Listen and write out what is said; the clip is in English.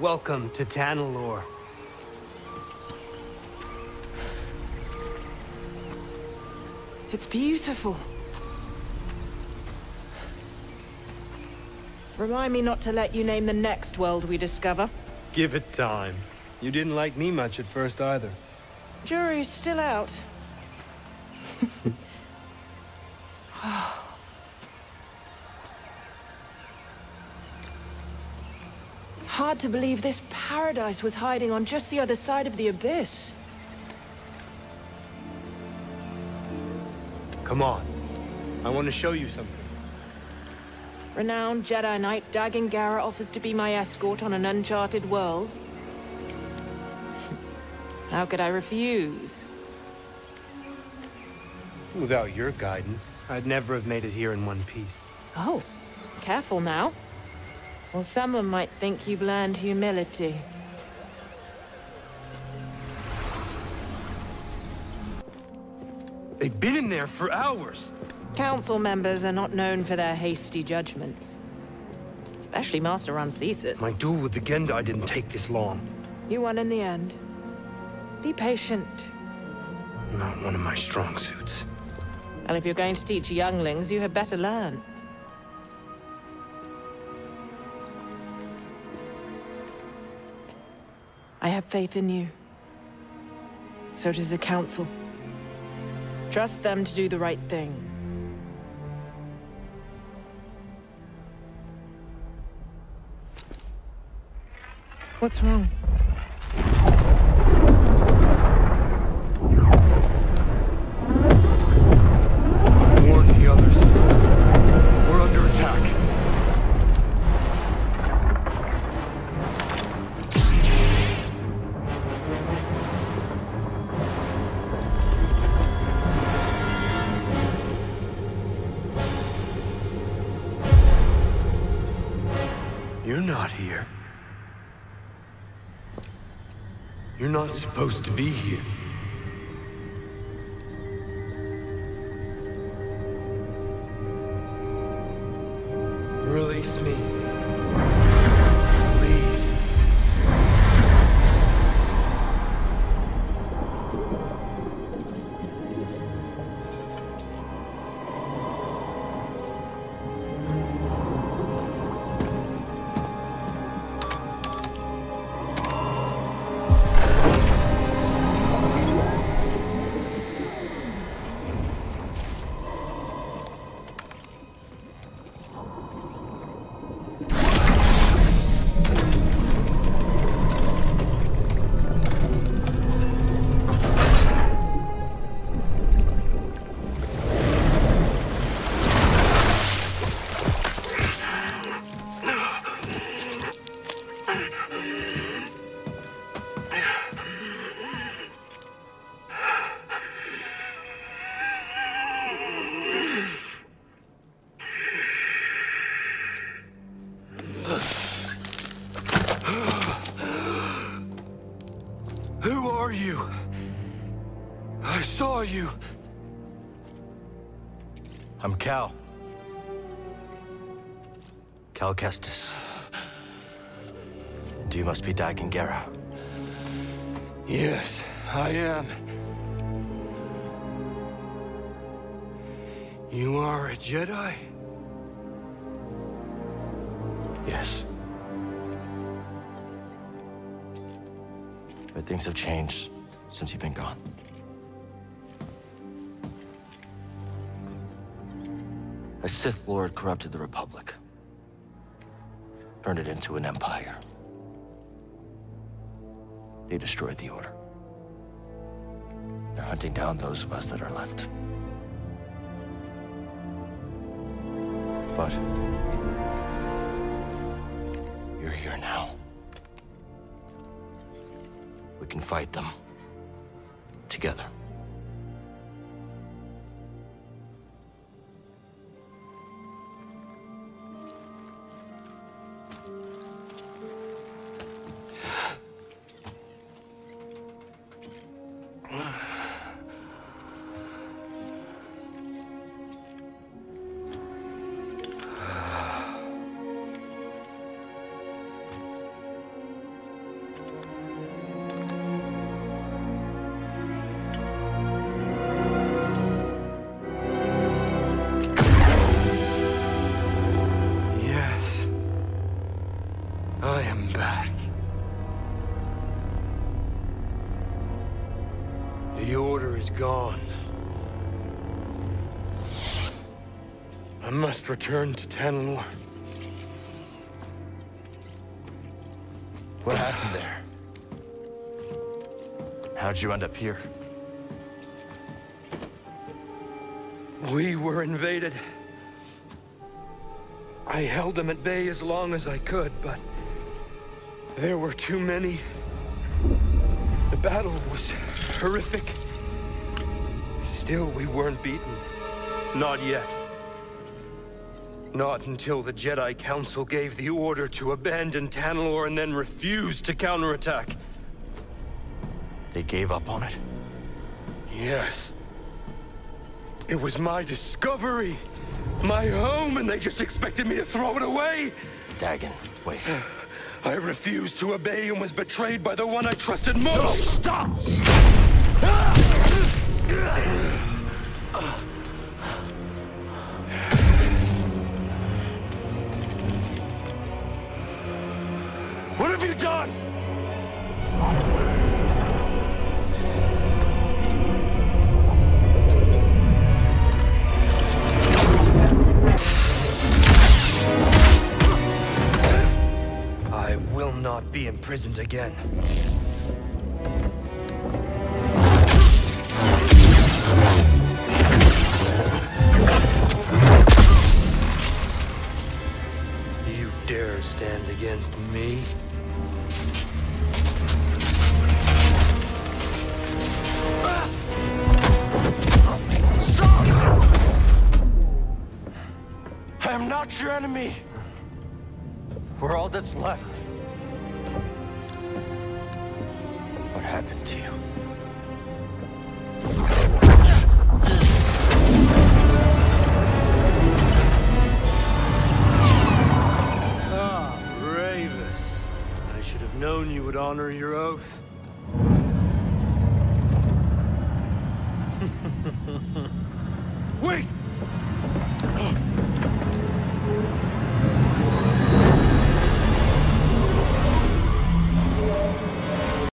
Welcome to Tanalorr. It's beautiful. Remind me not to let you name the next world we discover. Give it time. You didn't like me much at first either. Jury's still out. Hard to believe this paradise was hiding on just the other side of the abyss. Come on. I want to show you something. Renowned Jedi Knight Dagan Gera offers to be my escort on an uncharted world. How could I refuse? Without your guidance, I'd never have made it here in one piece. Oh, careful now. Or someone might think you've learned humility. They've been in there for hours. Council members are not known for their hasty judgments. Especially Master Rancisis. My duel with the Gendai didn't take this long. You won in the end. Be patient. Not one of my strong suits. Well, if you're going to teach younglings, you had better learn. I have faith in you. So does the Council. Trust them to do the right thing. What's wrong? You're not supposed to be here. Release me. Please. Who are you? I saw you. I'm Cal. Cal Kestis. And you must be Dagan Gera. Yes, I am. You are a Jedi? Yes. But things have changed since you've been gone. A Sith Lord corrupted the Republic, turned it into an empire. They destroyed the Order. They're hunting down those of us that are left. But you're here now. We can fight them. Together. The order is gone. I must return to Tanalorr. What happened there? How'd you end up here? We were invaded. I held them at bay as long as I could, but there were too many. The battle was horrific. Still, we weren't beaten. Not yet. Not until the Jedi Council gave the order to abandon Tanalorr and then refused to counterattack. They gave up on it? Yes. It was my discovery, my home, and they just expected me to throw it away! Dagan, wait. I refused to obey and was betrayed by the one I trusted most! No, stop! What have you done? Not be imprisoned again. You dare stand against me? Stop! I am not your enemy. We're all that's left. What happened to you? Ah, Ravis. I should have known you would honor your oath. Wait!